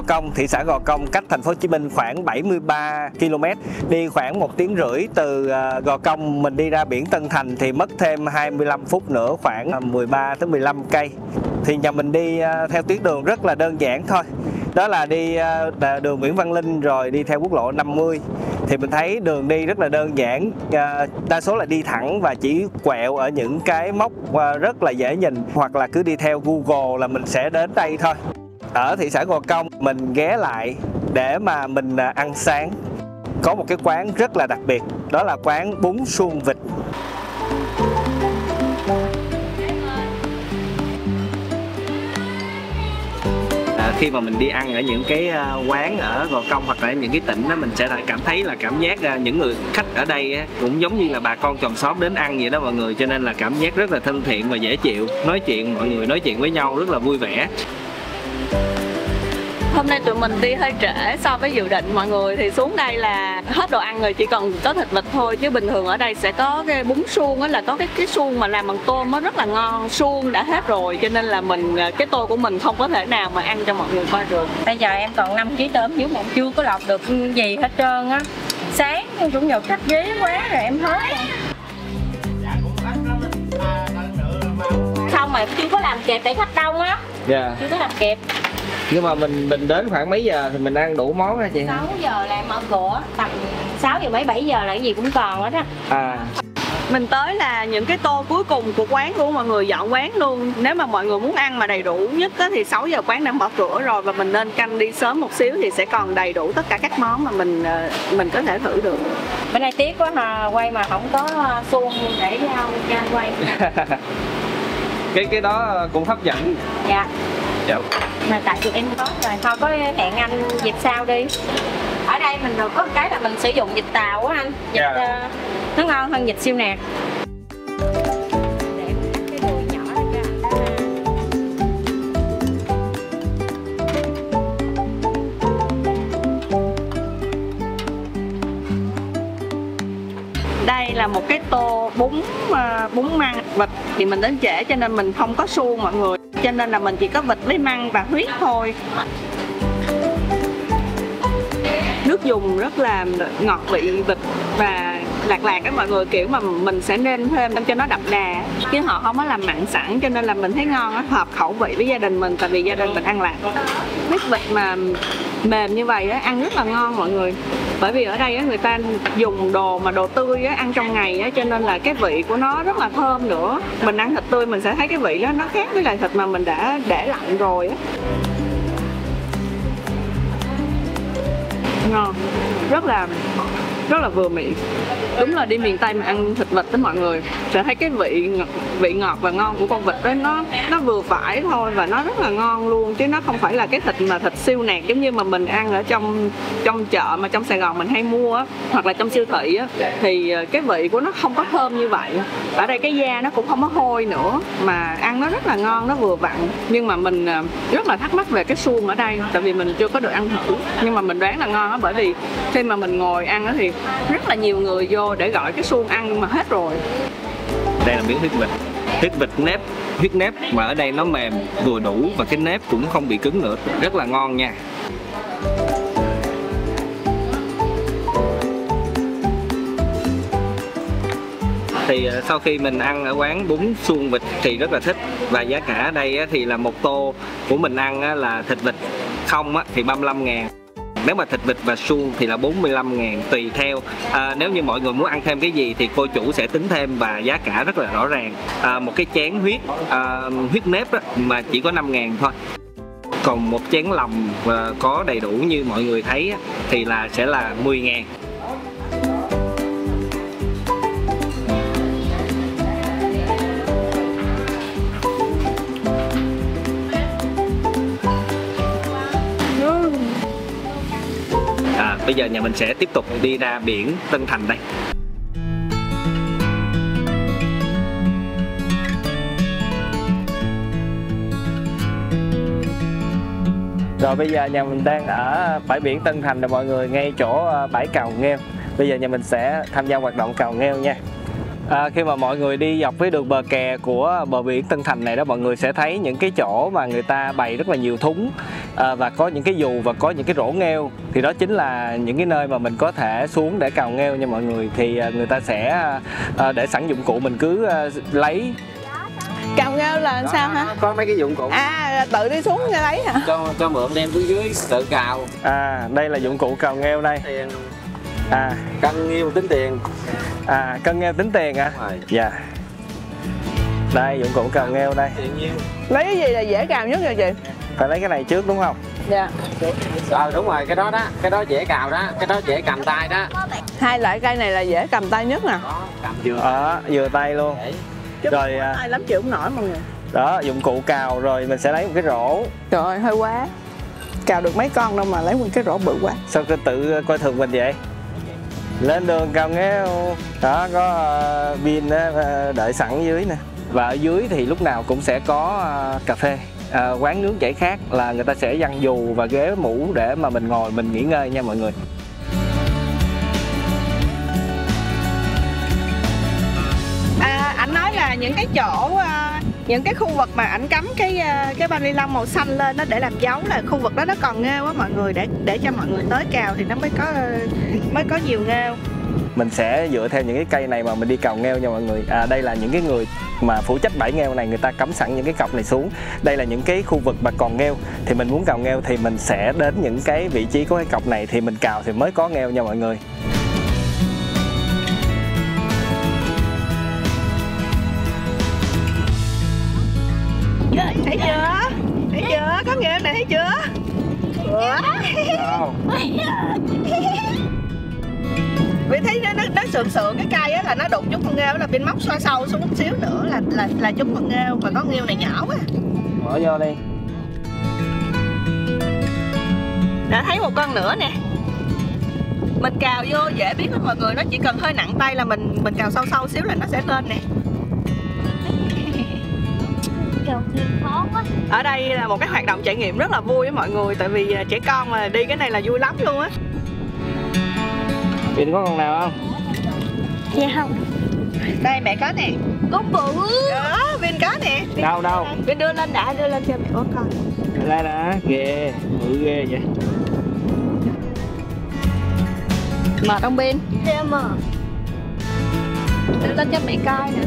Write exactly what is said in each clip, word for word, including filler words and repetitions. Gò Công, thị xã Gò Công cách Thành phố Hồ Chí Minh khoảng bảy mươi ba ki lô mét. Đi khoảng một tiếng rưỡi từ Gò Công mình đi ra biển Tân Thành thì mất thêm hai mươi lăm phút nữa, khoảng mười ba tới mười lăm cây. Thì nhà mình đi theo tuyến đường rất là đơn giản thôi. Đó là đi đường Nguyễn Văn Linh rồi đi theo quốc lộ năm mươi. Thì mình thấy đường đi rất là đơn giản, đa số là đi thẳng và chỉ quẹo ở những cái mốc rất là dễ nhìn, hoặc là cứ đi theo Google là mình sẽ đến đây thôi. Ở thị xã Gò Công mình ghé lại để mà mình ăn sáng. Có một cái quán rất là đặc biệt, đó là quán bún suông vịt. Khi mà mình đi ăn ở những cái quán ở Gò Công hoặc là những cái tỉnh đó, mình sẽ lại cảm thấy là cảm giác những người khách ở đây cũng giống như là bà con chòm xóm đến ăn vậy đó mọi người, cho nên là cảm giác rất là thân thiện và dễ chịu. Nói chuyện, mọi người nói chuyện với nhau rất là vui vẻ. Hôm nay tụi mình đi hơi trễ so với dự định mọi người, thì xuống đây là hết đồ ăn rồi, chỉ còn có thịt vịt thôi. Chứ bình thường ở đây sẽ có cái bún suông, là có cái cái suông mà làm bằng tôm nó rất là ngon. Suông đã hết rồi cho nên là mình cái tô của mình không có thể nào mà ăn cho mọi người coi được. Bây giờ em còn năm ký tôm dưới một chưa có lọc được gì hết trơn á. Sáng em cũng nhậu khách ghế quá rồi em hết. Xong mà chưa có làm kẹp tại khách đông á. Dạ. Chưa có làm kẹp. Nhưng mà mình mình đến khoảng mấy giờ thì mình ăn đủ món hả chị? sáu giờ là mở cửa, tầm sáu giờ mấy bảy giờ là cái gì cũng còn hết á. À. Mình tới là những cái tô cuối cùng của quán luôn, mọi người dọn quán luôn. Nếu mà mọi người muốn ăn mà đầy đủ nhất á, thì sáu giờ quán đã mở cửa rồi, và mình nên canh đi sớm một xíu thì sẽ còn đầy đủ tất cả các món mà mình mình có thể thử được. Bữa nay tiếc quá mà quay mà không có suông để cho anh quay. Cái cái đó cũng hấp dẫn. Dạ. Chào. Mà tại vì em có rồi, thôi có hẹn anh dịp sau đi. Ở đây mình được có cái là mình sử dụng vịt tàu á anh, vịt yeah. uh, nó ngon hơn vịt siêu nạc. Để mình cắt cái đùi nhỏ ra cho. Đây là một cái tô bún uh, bún măng vịt, thì mình đến trễ cho nên mình không có suông mọi người. Cho nên là mình chỉ có vịt với măng và huyết thôi. Nước dùng rất là ngọt vị vịt và lạc lạc các mọi người, kiểu mà mình sẽ nêm thêm cho nó đậm đà. Chứ họ không có làm mặn sẵn cho nên là mình thấy ngon á, hợp khẩu vị với gia đình mình, tại vì gia đình mình ăn lạc. Nước vịt mà mềm như vậy á, ăn rất là ngon mọi người. Bởi vì ở đây á, người ta dùng đồ mà đồ tươi á, ăn trong ngày á, cho nên là cái vị của nó rất là thơm nữa. Mình ăn thịt tươi mình sẽ thấy cái vị đó nó khác với lại thịt mà mình đã để lạnh rồi á. Ngon, rất là rất là vừa miệng. Đúng là đi miền Tây mà ăn thịt vịt đó mọi người, sẽ thấy cái vị ngọt, vị ngọt và ngon của con vịt đó nó nó vừa phải thôi, và nó rất là ngon luôn, chứ nó không phải là cái thịt mà thịt siêu nạc giống như mà mình ăn ở trong trong chợ mà trong Sài Gòn mình hay mua á, hoặc là trong siêu thị á, thì cái vị của nó không có thơm như vậy. Ở đây cái da nó cũng không có hôi nữa, mà ăn nó rất là ngon, nó vừa vặn. Nhưng mà mình rất là thắc mắc về cái suông ở đây, tại vì mình chưa có được ăn thử, nhưng mà mình đoán là ngon á, bởi vì khi mà mình ngồi ăn á thì rất là nhiều người vô để gọi cái suông ăn nhưng mà hết rồi. Đây là miếng huyết vịt, huyết vịt nếp, huyết nếp mà ở đây nó mềm vừa đủ và cái nếp cũng không bị cứng nữa, rất là ngon nha. Thì sau khi mình ăn ở quán bún suông vịt thì rất là thích, và giá cả ở đây thì là một tô của mình ăn là thịt vịt không thì ba mươi lăm ngàn. Nếu mà thịt vịt và suông thì là bốn mươi lăm ngàn, tùy theo à, nếu như mọi người muốn ăn thêm cái gì thì cô chủ sẽ tính thêm, và giá cả rất là rõ ràng. à, Một cái chén huyết à, huyết nếp đó, mà chỉ có năm ngàn thôi. Còn một chén lòng à, có đầy đủ như mọi người thấy thì là sẽ là mười ngàn. Bây giờ nhà mình sẽ tiếp tục đi ra biển Tân Thành đây. Rồi bây giờ nhà mình đang ở bãi biển Tân Thành rồi mọi người, ngay chỗ bãi cào nghêu. Bây giờ nhà mình sẽ tham gia hoạt động cào nghêu nha. à, khi mà mọi người đi dọc với đường bờ kè của bờ biển Tân Thành này đó, mọi người sẽ thấy những cái chỗ mà người ta bày rất là nhiều thúng à, và có những cái dù và có những cái rổ nghêu, thì đó chính là những cái nơi mà mình có thể xuống để cào nghêu nha mọi người. Thì người ta sẽ à, để sẵn dụng cụ, mình cứ à, lấy. Cào nghêu là đó, sao hả? Có mấy cái dụng cụ. À, tự đi xuống ra lấy hả? Cho, cho mượn đem xuống dưới tự cào. À, đây là dụng cụ cào nghêu đây. Tiền. À, cân nghêu tính tiền. À, cân nghêu tính tiền hả? À? Dạ. Yeah. Đây, dụng cụ cào nghêu đây. Lấy cái gì là dễ cào nhất rồi chị? Phải lấy cái này trước đúng không? Dạ. Ờ, đúng rồi, cái đó đó, cái đó dễ cào đó, cái đó dễ cầm tay đó. Hai loại cây này là dễ cầm tay nhất nè. Đó, cầm vừa. Ờ, vừa tay luôn. Để. Chứ rồi ai lắm chịu cũng nổi mọi người. Đó, dụng cụ cào rồi mình sẽ lấy một cái rổ. Trời ơi, hơi quá. Cào được mấy con đâu mà lấy một cái rổ bự quá. Sao cứ tự coi thường mình vậy? Lên đường cào nghêu. Đó, có uh, pin uh, đợi sẵn dưới nè. Và ở dưới thì lúc nào cũng sẽ có uh, cà phê, uh, quán nướng giải khát, là người ta sẽ giăng dù và ghế mũ để mà mình ngồi mình nghỉ ngơi nha mọi người. Những cái chỗ, những cái khu vực mà ảnh cắm cái cái bao ni lông màu xanh lên nó để làm dấu là khu vực đó nó còn nghêu á mọi người, để để cho mọi người tới cào thì nó mới có mới có nhiều nghêu. Mình sẽ dựa theo những cái cây này mà mình đi cào nghêu nha mọi người. À, đây là những cái người mà phụ trách bãi nghêu này, người ta cắm sẵn những cái cọc này xuống. Đây là những cái khu vực mà còn nghêu, thì mình muốn cào nghêu thì mình sẽ đến những cái vị trí của cái cọc này thì mình cào thì mới có nghêu nha mọi người. Thấy chưa? Thấy chưa? Có nghêu này thấy chưa? Ủa? Vì thấy nó, nó sượng sượng cái cây á là nó đụng chút con nghêu, là bên móc xoa sâu xuống chút xíu nữa là là là chúng con nghêu, và có nghêu này nhỏ quá. Bỏ vô đi. Đã thấy một con nữa nè. Mình cào vô dễ biết lắm mọi người, nó chỉ cần hơi nặng tay là mình mình cào sâu sâu xíu là nó sẽ lên nè. Ở đây là một cái hoạt động trải nghiệm rất là vui với mọi người, tại vì trẻ con mà đi cái này là vui lắm luôn á. Bình có con nào không? Dạ không. Đây mẹ có nè. Con bự. Đó, Bình có nè. Đâu đâu? Bình đưa lên đã, đưa lên cho mẹ ốm con. Đây đã, ghê, bự ghê vậy. Mệt không Bình? Dạ mệt. Đưa lên cho mẹ coi nè.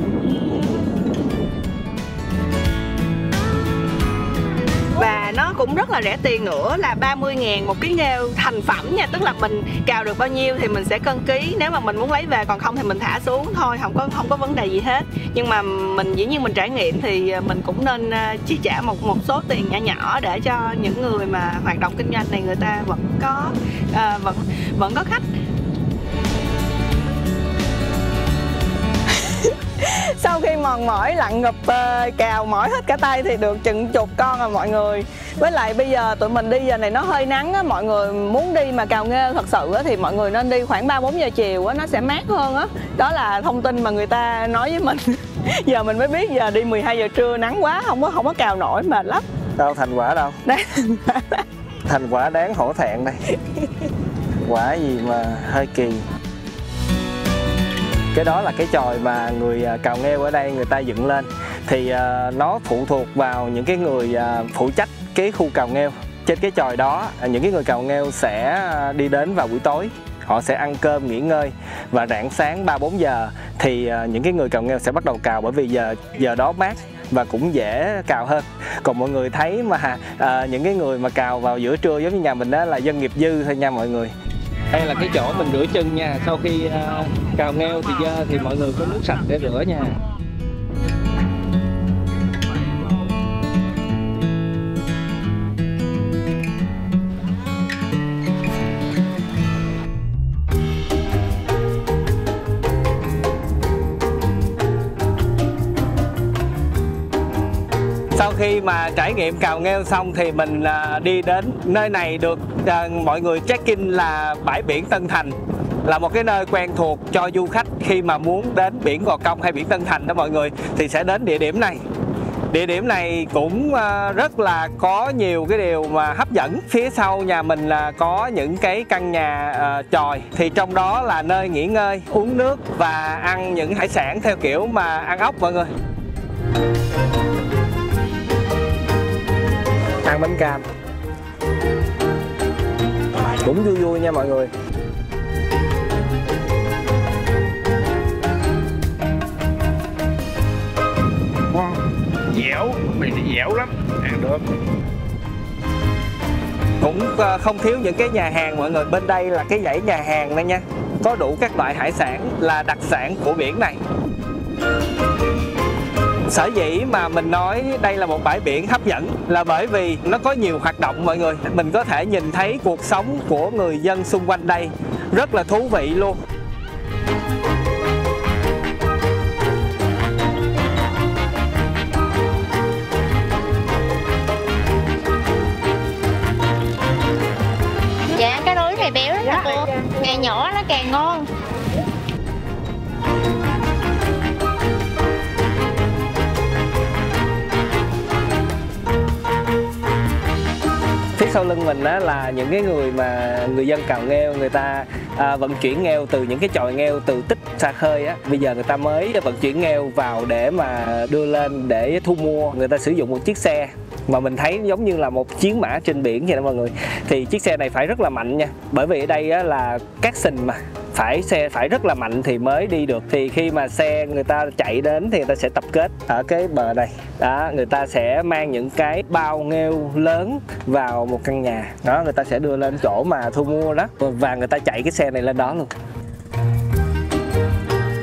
Và nó cũng rất là rẻ tiền nữa, là ba mươi ngàn một cái nghêu thành phẩm nha. Tức là mình cào được bao nhiêu thì mình sẽ cân ký, nếu mà mình muốn lấy về, còn không thì mình thả xuống thôi, không có không có vấn đề gì hết. Nhưng mà mình dĩ nhiên mình trải nghiệm thì mình cũng nên chi trả một một số tiền nhỏ nhỏ để cho những người mà hoạt động kinh doanh này người ta vẫn có à, vẫn vẫn có khách. Sau khi mòn mỏi lặn ngập cào mỏi hết cả tay thì được chừng chục con rồi mọi người. Với lại bây giờ tụi mình đi giờ này nó hơi nắng á, mọi người muốn đi mà cào nghêu thật sự á thì mọi người nên đi khoảng ba bốn giờ chiều á, nó sẽ mát hơn á. Đó là thông tin mà người ta nói với mình. Giờ mình mới biết, giờ đi mười hai giờ trưa nắng quá, không có không có cào nổi, mệt lắm. Đâu thành quả đâu. Thành quả đáng hổ thẹn đây. Quả gì mà hơi kỳ. Cái đó là cái chòi mà người cào nghêu ở đây người ta dựng lên, thì uh, nó phụ thuộc vào những cái người uh, phụ trách cái khu cào nghêu. Trên cái chòi đó, những cái người cào nghêu sẽ đi đến vào buổi tối, họ sẽ ăn cơm nghỉ ngơi, và rạng sáng ba bốn giờ thì uh, những cái người cào nghêu sẽ bắt đầu cào, bởi vì giờ giờ đó mát và cũng dễ cào hơn. Còn mọi người thấy mà uh, những cái người mà cào vào giữa trưa giống như nhà mình đó là dân nghiệp dư thôi nha mọi người. Đây là cái chỗ mình rửa chân nha, sau khi uh, cào nghêu thì dơ thì mọi người có nước sạch để rửa nha. Sau khi mà trải nghiệm cào nghêu xong thì mình đi đến nơi này được mọi người check-in là bãi biển Tân Thành, là một cái nơi quen thuộc cho du khách khi mà muốn đến biển Gò Công hay biển Tân Thành đó mọi người, thì sẽ đến địa điểm này. Địa điểm này cũng rất là có nhiều cái điều mà hấp dẫn. Phía sau nhà mình là có những cái căn nhà chòi, thì trong đó là nơi nghỉ ngơi, uống nước và ăn những hải sản theo kiểu mà ăn ốc mọi người. Ăn bánh cam cũng vui vui nha mọi người. Ngon, dẻo, mình dẻo lắm, ăn được. Cũng không thiếu những cái nhà hàng mọi người. Bên đây là cái dãy nhà hàng này nha, có đủ các loại hải sản là đặc sản của biển này. Sở dĩ mà mình nói đây là một bãi biển hấp dẫn là bởi vì nó có nhiều hoạt động mọi người. Mình có thể nhìn thấy cuộc sống của người dân xung quanh đây, rất là thú vị luôn. Dạ, cái đuối này béo lắm cô, ngày nhỏ nó càng ngon. Sau lưng mình á, là những cái người mà người dân cào nghêu, người ta à, vận chuyển nghêu từ những cái chòi nghêu từ tích xa khơi á, bây giờ người ta mới vận chuyển nghêu vào để mà đưa lên để thu mua. Người ta sử dụng một chiếc xe mà mình thấy giống như là một chiến mã trên biển vậy đó mọi người. Thì chiếc xe này phải rất là mạnh nha, bởi vì ở đây á, là cát sình mà phải xe phải rất là mạnh thì mới đi được. Thì khi mà xe người ta chạy đến thì người ta sẽ tập kết ở cái bờ này đó, người ta sẽ mang những cái bao nghêu lớn vào một căn nhà đó, người ta sẽ đưa lên chỗ mà thu mua đó, và người ta chạy cái xe này lên đó luôn.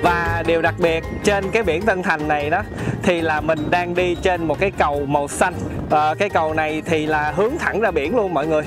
Và điều đặc biệt trên cái biển Tân Thành này đó thì là mình đang đi trên một cái cầu màu xanh. à, Cái cầu này thì là hướng thẳng ra biển luôn mọi người.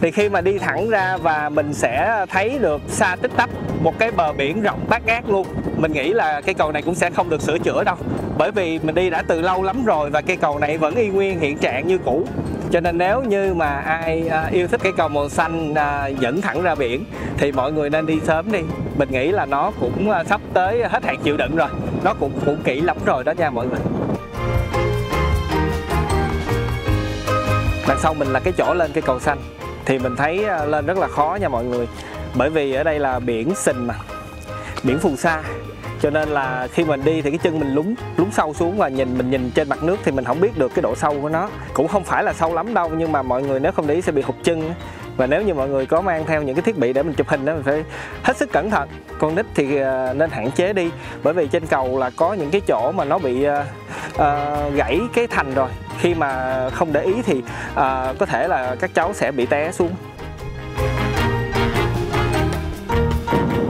Thì khi mà đi thẳng ra và mình sẽ thấy được xa tích tắp một cái bờ biển rộng bát ngát luôn. Mình nghĩ là cây cầu này cũng sẽ không được sửa chữa đâu, bởi vì mình đi đã từ lâu lắm rồi và cây cầu này vẫn y nguyên hiện trạng như cũ. Cho nên nếu như mà ai yêu thích cây cầu màu xanh dẫn thẳng ra biển thì mọi người nên đi sớm đi. Mình nghĩ là nó cũng sắp tới hết hạn chịu đựng rồi, nó cũng cũ kỹ lắm rồi đó nha mọi người. Đằng sau mình là cái chỗ lên cây cầu xanh thì mình thấy lên rất là khó nha mọi người, bởi vì ở đây là biển sình mà, biển phù sa, cho nên là khi mình đi thì cái chân mình lún lún sâu xuống, và nhìn mình nhìn trên mặt nước thì mình không biết được cái độ sâu của nó. Cũng không phải là sâu lắm đâu, nhưng mà mọi người nếu không để ý sẽ bị hụt chân. Và nếu như mọi người có mang theo những cái thiết bị để mình chụp hình đó, mình phải hết sức cẩn thận. Con nít thì nên hạn chế đi, bởi vì trên cầu là có những cái chỗ mà nó bị uh, uh, gãy cái thành rồi. Khi mà không để ý thì uh, có thể là các cháu sẽ bị té xuống.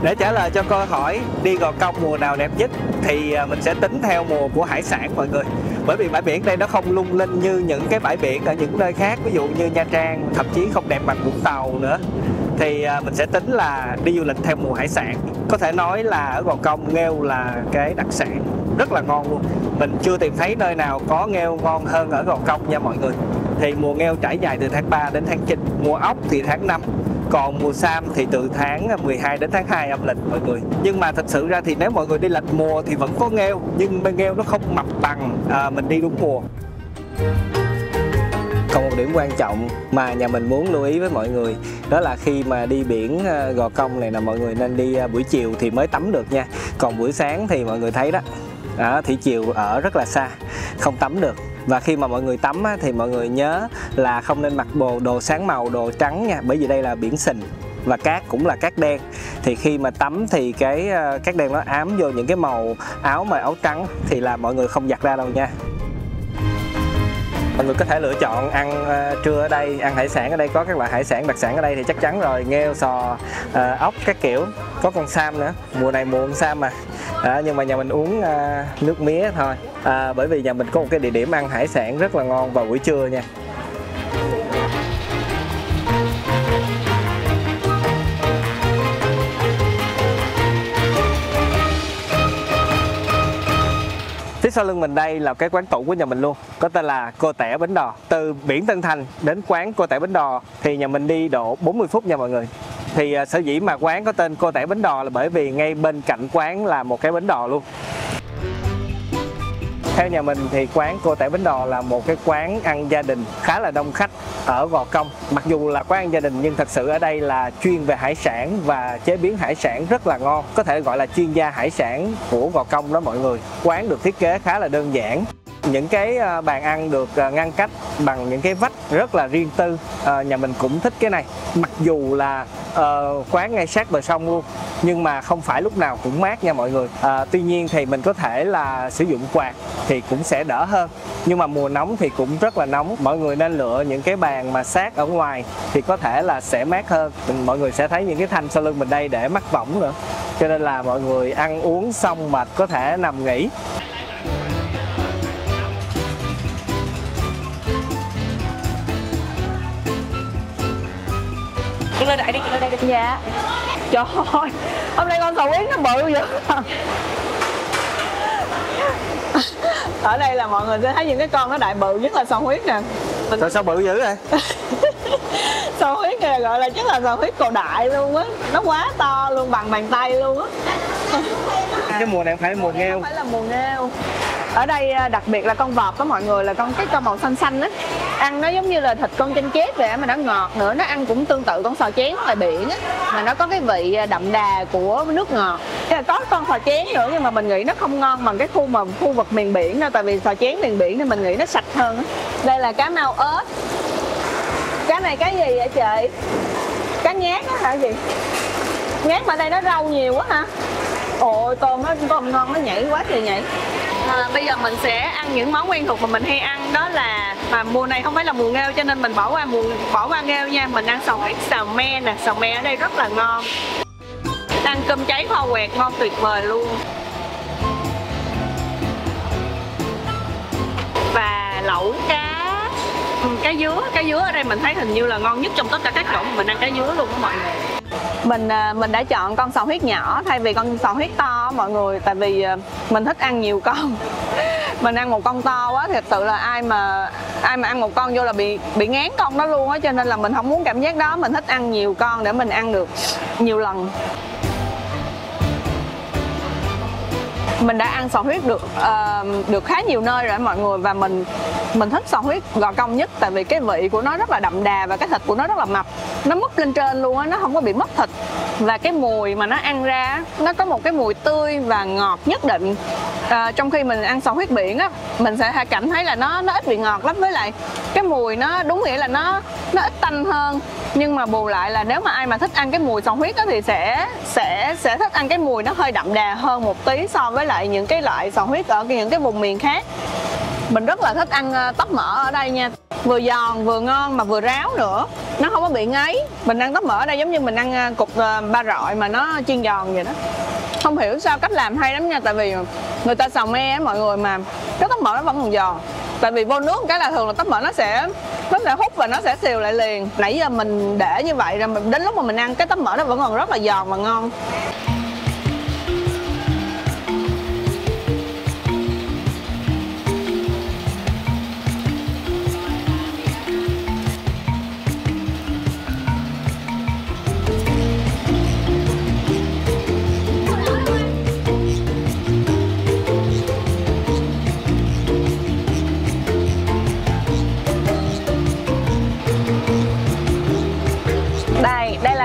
Để trả lời cho câu hỏi đi Gò Công mùa nào đẹp nhất thì mình sẽ tính theo mùa của hải sản mọi người. Bởi vì bãi biển đây nó không lung linh như những cái bãi biển ở những nơi khác, ví dụ như Nha Trang, thậm chí không đẹp bằng Vũng Tàu nữa. Thì mình sẽ tính là đi du lịch theo mùa hải sản. Có thể nói là ở Gò Công nghêu là cái đặc sản rất là ngon luôn. Mình chưa tìm thấy nơi nào có nghêu ngon hơn ở Gò Công nha mọi người. Thì mùa nghêu trải dài từ tháng ba đến tháng chín, mùa ốc thì tháng năm, còn mùa sam thì từ tháng mười hai đến tháng hai âm lịch mọi người. Nhưng mà thật sự ra thì nếu mọi người đi lệch mùa thì vẫn có nghêu, nhưng bên nghêu nó không mập bằng à, mình đi đúng mùa. Còn một điểm quan trọng mà nhà mình muốn lưu ý với mọi người đó là khi mà đi biển Gò Công này là mọi người nên đi buổi chiều thì mới tắm được nha. Còn buổi sáng thì mọi người thấy đó, đó thì chiều ở rất là xa, không tắm được. Và khi mà mọi người tắm á, thì mọi người nhớ là không nên mặc đồ, đồ sáng màu, đồ trắng nha. Bởi vì đây là biển sình và cát cũng là cát đen. Thì khi mà tắm thì cái cát đen nó ám vô những cái màu áo mà áo trắng thì là mọi người không giặt ra đâu nha. Mọi người có thể lựa chọn ăn uh, trưa ở đây, ăn hải sản ở đây, có các loại hải sản đặc sản ở đây thì chắc chắn rồi. Nghêu, sò, uh, ốc các kiểu, có con sam nữa, mùa này mùa con sam mà. À, nhưng mà nhà mình uống uh, nước mía thôi, à, bởi vì nhà mình có một cái địa điểm ăn hải sản rất là ngon vào buổi trưa nha. Phía sau lưng mình đây là cái quán tủ của nhà mình luôn, có tên là Cô Tẻ Bến Đò. Từ biển Tân Thành đến quán Cô Tẻ Bến Đò thì nhà mình đi độ bốn mươi phút nha mọi người. Thì sở dĩ mà quán có tên Cô Tẻ Bến Đò là bởi vì ngay bên cạnh quán là một cái bến đò luôn. Theo nhà mình thì quán Cô Tẻ Bến Đò là một cái quán ăn gia đình khá là đông khách ở Gò Công. Mặc dù là quán ăn gia đình nhưng thật sự ở đây là chuyên về hải sản và chế biến hải sản rất là ngon. Có thể gọi là chuyên gia hải sản của Gò Công đó mọi người. Quán được thiết kế khá là đơn giản. Những cái bàn ăn được ngăn cách bằng những cái vách rất là riêng tư. À, nhà mình cũng thích cái này. Mặc dù là uh, quán ngay sát bờ sông luôn, nhưng mà không phải lúc nào cũng mát nha mọi người. À, tuy nhiên thì mình có thể là sử dụng quạt thì cũng sẽ đỡ hơn. Nhưng mà mùa nóng thì cũng rất là nóng. Mọi người nên lựa những cái bàn mà sát ở ngoài thì có thể là sẽ mát hơn. Mình, mọi người sẽ thấy những cái thanh sau lưng mình đây để mắc võng nữa. Cho nên là mọi người ăn uống xong mà có thể nằm nghỉ. Lên đây đi, lên đây đi. Dạ. Trời ơi, hôm nay con sầu yến nó bự vậy. Ở đây là mọi người sẽ thấy những cái con nó đại bự, nhất là sầu yến nè. Mình... Sao, sao bự dữ vậy? Sầu yến này gọi là chắc là sầu yến cổ đại luôn á. Nó quá to luôn, bằng bàn tay luôn á. Cái mùa này phải mùa nghêu. Phải là mùa nghêu. Ở đây đặc biệt là con vọt đó mọi người, là con cái con màu xanh xanh á. Ăn nó giống như là thịt con chanh chép vậy mà nó ngọt nữa. Nó ăn cũng tương tự con sò chén ngoài biển á, mà nó có cái vị đậm đà của nước ngọt. Có con sò chén nữa nhưng mà mình nghĩ nó không ngon bằng cái khu mà khu vực miền biển đâu. Tại vì sò chén miền biển nên mình nghĩ nó sạch hơn á. Đây là cá mau ớt. Cá này cá gì vậy chị? Cá nhát á hả chị? Nhát mà đây nó rau nhiều quá hả? Ôi tôm nó tôm ngon, nó nhảy quá trời nhảy. À, bây giờ mình sẽ ăn những món quen thuộc mà mình hay ăn, đó là mà mùa này không phải là mùa nghêu cho nên mình bỏ qua mùa bỏ qua nghêu nha. Mình ăn sầu yến xào me nè, xào me ở đây rất là ngon. Ăn cơm cháy kho quẹt ngon tuyệt vời luôn. Và lẩu cá cá dứa, cá dứa ở đây mình thấy hình như là ngon nhất trong tất cả các chỗ mà mình ăn cá dứa luôn đó mọi người. Mình mình đã chọn con sò huyết nhỏ thay vì con sò huyết to mọi người, tại vì mình thích ăn nhiều con. Mình ăn một con to quá thật sự là ai mà ai mà ăn một con vô là bị bị ngán con đó luôn á, cho nên là mình không muốn cảm giác đó. Mình thích ăn nhiều con để mình ăn được nhiều lần. Mình đã ăn sò huyết được uh, được khá nhiều nơi rồi mọi người, và mình mình thích sò huyết Gò Công nhất tại vì cái vị của nó rất là đậm đà và cái thịt của nó rất là mập, nó múp lên trên luôn á, nó không có bị mất thịt, và cái mùi mà nó ăn ra nó có một cái mùi tươi và ngọt nhất định. Uh, trong khi mình ăn sò huyết biển á, mình sẽ cảm thấy là nó nó ít vị ngọt lắm, với lại cái mùi nó đúng nghĩa là nó nó ít tanh hơn. Nhưng mà bù lại là nếu mà ai mà thích ăn cái mùi sò huyết á thì sẽ sẽ sẽ thích ăn cái mùi nó hơi đậm đà hơn một tí so với lại những cái loại sò huyết ở những cái vùng miền khác. Mình rất là thích ăn tóp mỡ ở đây nha, vừa giòn vừa ngon mà vừa ráo nữa, nó không có bị ngấy. Mình ăn tóp mỡ ở đây giống như mình ăn cục ba rọi mà nó chiên giòn vậy đó. Không hiểu sao cách làm hay lắm nha, tại vì người ta xào me á mọi người mà cái tóp mỡ nó vẫn còn giòn. Tại vì vô nước cái là thường là tóp mỡ nó sẽ nó sẽ hút và nó sẽ xìu lại liền. Nãy giờ mình để như vậy rồi mình đến lúc mà mình ăn cái tóp mỡ nó vẫn còn rất là giòn và ngon.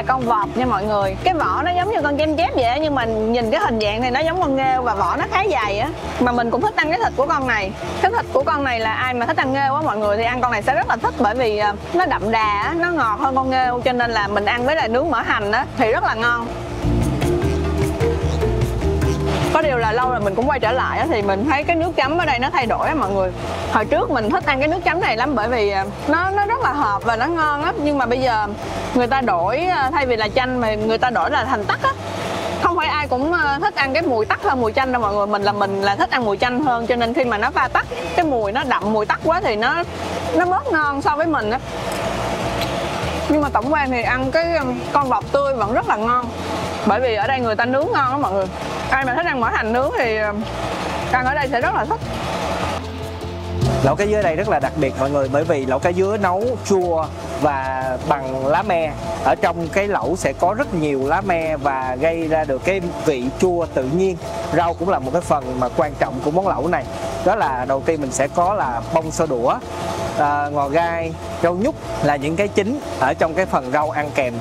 Con vọt nha mọi người, cái vỏ nó giống như con chém chép vậy nhưng mà nhìn cái hình dạng này nó giống con nghêu và vỏ nó khá dày á, mà mình cũng thích ăn cái thịt của con này. Cái thịt của con này là ai mà thích ăn nghêu á mọi người thì ăn con này sẽ rất là thích, bởi vì nó đậm đà, nó ngọt hơn con nghêu, cho nên là mình ăn với lại nướng mỡ hành á thì rất là ngon. Có điều là lâu rồi mình cũng quay trở lại á, thì mình thấy cái nước chấm ở đây nó thay đổi á mọi người. Hồi trước mình thích ăn cái nước chấm này lắm bởi vì nó nó rất là hợp và nó ngon lắm, nhưng mà bây giờ người ta đổi, thay vì là chanh mà người ta đổi là thành tắc á. Không phải ai cũng thích ăn cái mùi tắc hơn mùi chanh đâu mọi người, mình là mình là thích ăn mùi chanh hơn, cho nên khi mà nó pha tắc, cái mùi nó đậm mùi tắc quá thì nó nó bớt ngon so với mình á. Nhưng mà tổng quan thì ăn cái con vọc tươi vẫn rất là ngon, bởi vì ở đây người ta nướng ngon lắm mọi người. Ai mà thích ăn mỡ hành nướng thì ăn ở đây sẽ rất là thích. Lẩu cá dứa đây rất là đặc biệt mọi người, bởi vì lẩu cá dứa nấu chua và bằng lá me. Ở trong cái lẩu sẽ có rất nhiều lá me và gây ra được cái vị chua tự nhiên. Rau cũng là một cái phần mà quan trọng của món lẩu này. Đó là đầu tiên mình sẽ có là bông sơ đũa, à, ngò gai, rau nhút là những cái chính ở trong cái phần rau ăn kèm.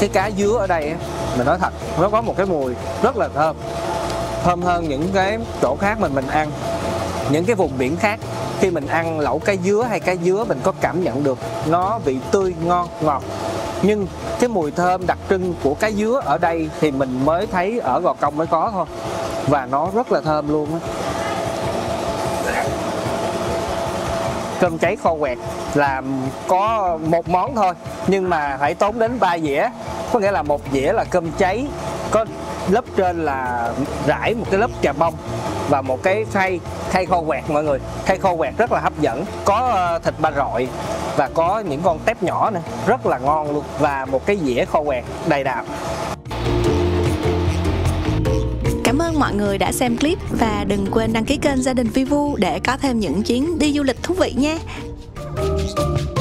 Cái cá dứa ở đây mình nói thật, nó có một cái mùi rất là thơm, thơm hơn những cái chỗ khác mình mình ăn, những cái vùng biển khác. Khi mình ăn lẩu cá dứa hay cá dứa mình có cảm nhận được nó vị tươi, ngon, ngọt. Nhưng cái mùi thơm đặc trưng của cá dứa ở đây thì mình mới thấy ở Gò Công mới có thôi. Và nó rất là thơm luôn á. Cơm cháy kho quẹt là có một món thôi, nhưng mà phải tốn đến ba dĩa. Có nghĩa là một dĩa là cơm cháy, có lớp trên là rải một cái lớp chà bông và một cái khay, khay kho quẹt mọi người. Khay kho quẹt rất là hấp dẫn, có thịt ba rọi và có những con tép nhỏ nữa, rất là ngon luôn. Và một cái dĩa kho quẹt đầy đặn. Cảm ơn mọi người đã xem clip và đừng quên đăng ký kênh Gia Đình Vivu để có thêm những chuyến đi du lịch thú vị nha.